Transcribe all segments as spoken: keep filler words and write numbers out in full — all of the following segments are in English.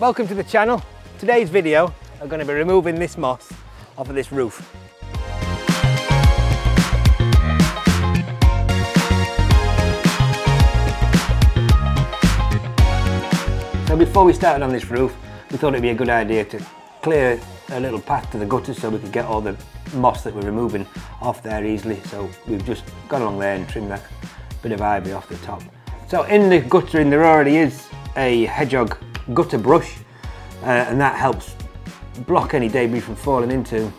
Welcome to the channel. Today's video, I'm going to be removing this moss off of this roof. So before we started on this roof, we thought it'd be a good idea to clear a little path to the gutters so we could get all the moss that we're removing off there easily. So we've just gone along there and trimmed that bit of ivy off the top. So in the guttering there already is a hedgehog gutter brush, uh, and that helps block any debris from falling into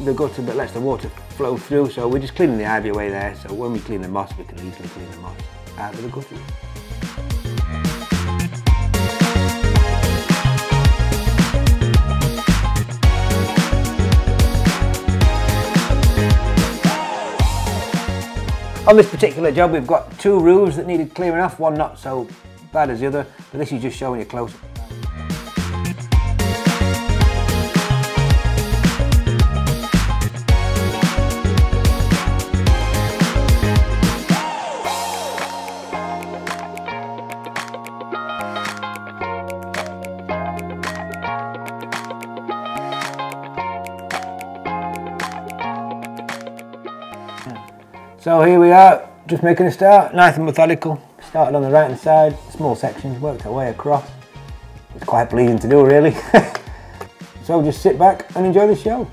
the gutter but lets the water flow through. So we're just cleaning the ivy away there, so when we clean the moss we can easily clean the moss out of the gutter. On this particular job we've got two roofs that needed clearing off, one not so bad as the other, but this is just showing you close. So here we are, just making a start, nice and methodical. Started on the right hand side, small sections, worked our way across. It's quite pleasing to do really. So just sit back and enjoy the show.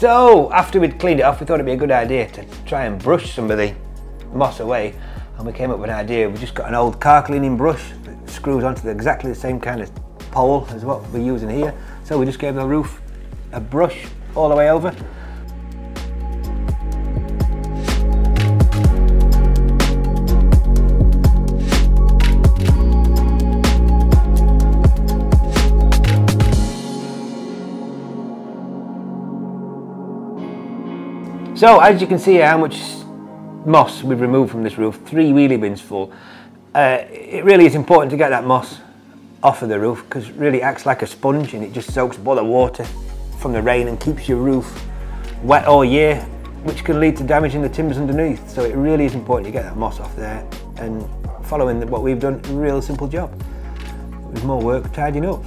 So after we'd cleaned it off, we thought it'd be a good idea to try and brush some of the moss away, and we came up with an idea. We just got an old car cleaning brush that screws onto the, exactly the same kind of pole as what we're using here. So we just gave the roof a brush all the way over. So as you can see how much moss we've removed from this roof, three wheelie bins full. Uh, it really is important to get that moss off of the roof because it really acts like a sponge and it just soaks up all the water from the rain and keeps your roof wet all year, which can lead to damaging the timbers underneath. So it really is important to get that moss off there, and following what we've done, a real simple job. There's more work tidying up.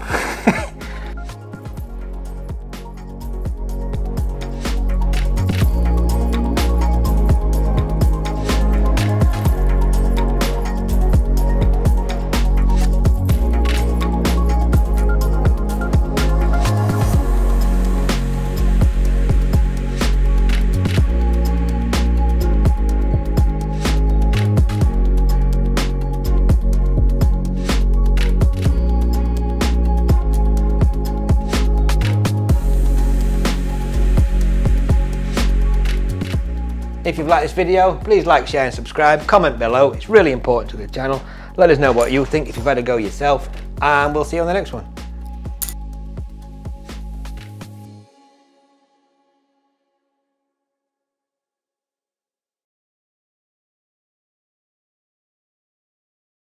If you've liked this video, please like, share and subscribe. Comment below, it's really important to the channel. Let us know what you think if you've had a go yourself, and we'll see you on the next one.